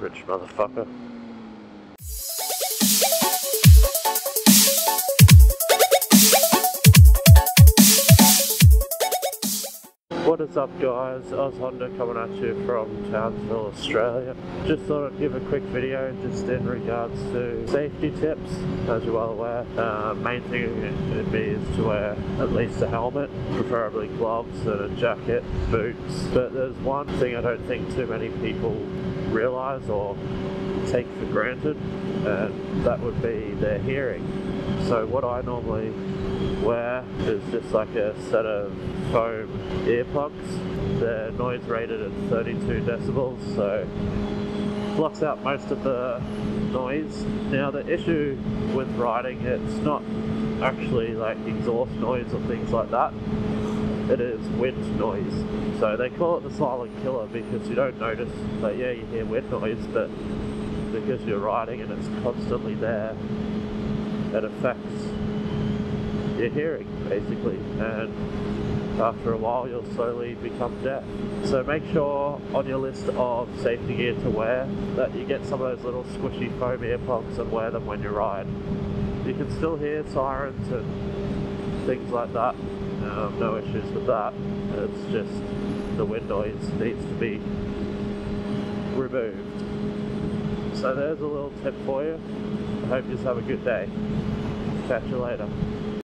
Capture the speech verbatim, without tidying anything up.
Rich motherfucker. What is up guys, Oz Honda coming at you from Townsville, Australia. Just thought I'd give a quick video just in regards to safety tips. As you're well aware, uh, main thing would be is to wear at least a helmet, preferably gloves and a jacket, boots. But there's one thing I don't think too many people realise or take for granted, and that would be their hearing. So what I normally wear is just like a set of foam earplugs. They're noise rated at thirty-two decibels, so blocks out most of the noise. Now the issue with riding, it's not actually like exhaust noise or things like that. It is wind noise. So they call it the silent killer because you don't notice that, yeah, you hear wind noise, but because you're riding and it's constantly there, it affects your hearing basically, and after a while you'll slowly become deaf. So make sure on your list of safety gear to wear that you get some of those little squishy foam earplugs and wear them when you ride. You can still hear sirens and things like that, um, no issues with that. It's just the wind noise needs to be removed. So there's a little tip for you. I hope you just have a good day. Catch you later.